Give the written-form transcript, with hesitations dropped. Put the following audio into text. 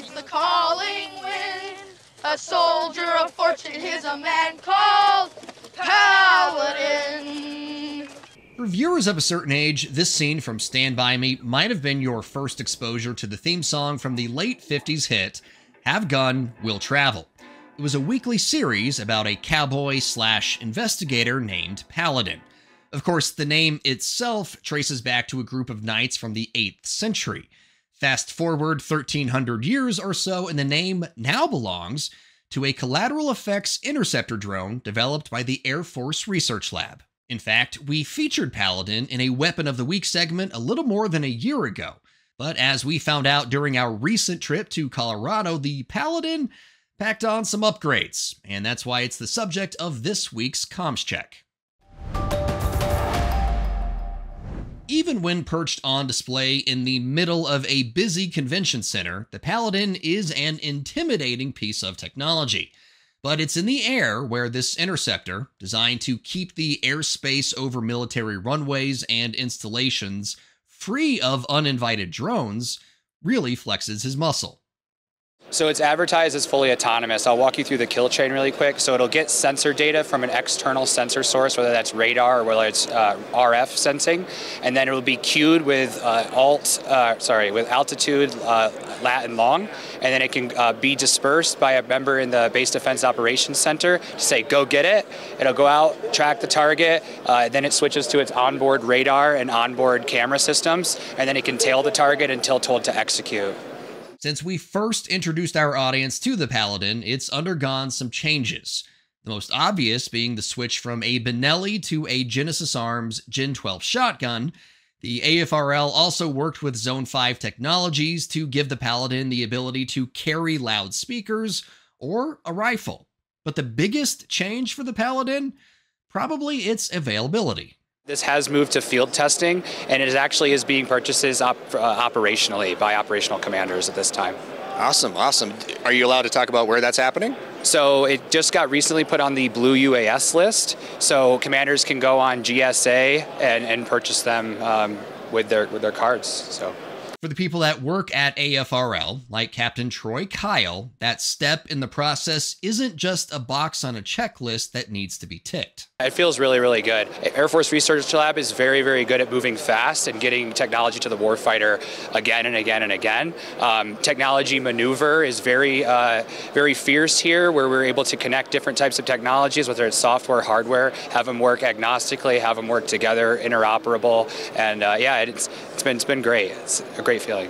keeps the calling wind. A soldier of fortune is a man called Paladin. For viewers of a certain age, this scene from Stand By Me might have been your first exposure to the theme song from the late 50s hit, Have Gun, Will Travel. It was a weekly series about a cowboy/investigator named Paladin. Of course, the name itself traces back to a group of knights from the 8th century. Fast forward 1,300 years or so, and the name now belongs to a collateral effects interceptor drone developed by the Air Force Research Lab. In fact, we featured Paladin in a Weapon of the Week segment a little more than a year ago. But as we found out during our recent trip to Colorado, the Paladin packed on some upgrades, and that's why it's the subject of this week's comms check. Even when perched on display in the middle of a busy convention center, the Paladin is an intimidating piece of technology. But it's in the air where this interceptor, designed to keep the airspace over military runways and installations free of uninvited drones, really flexes his muscle. So it's advertised as fully autonomous. I'll walk you through the kill chain really quick. So it'll get sensor data from an external sensor source, whether that's radar or whether it's RF sensing, and then it will be cued with altitude, lat, and long, and then it can be dispersed by a member in the Base Defense Operations Center to say, go get it. It'll go out, track the target, then it switches to its onboard radar and onboard camera systems, and then it can tail the target until told to execute. Since we first introduced our audience to the Paladin, it's undergone some changes. The most obvious being the switch from a Benelli to a Genesis Arms Gen 12 shotgun. The AFRL also worked with Zone 5 technologies to give the Paladin the ability to carry loudspeakers or a rifle. But the biggest change for the Paladin? Probably its availability. This has moved to field testing, and it actually is being purchased operationally by operational commanders at this time. Awesome, awesome. Are you allowed to talk about where that's happening? So it just got recently put on the Blue UAS list, so commanders can go on GSA and purchase them with their cards. So for the people that work at AFRL, like Captain Troy Kyle, that step in the process isn't just a box on a checklist that needs to be ticked. It feels really, really good. Air Force Research Lab is very, very good at moving fast and getting technology to the warfighter again and again and again. Technology maneuver is very, very fierce here, where we're able to connect different types of technologies, whether it's software, hardware, have them work agnostically, have them work together, interoperable, and yeah, it's been great. It's a great feeling.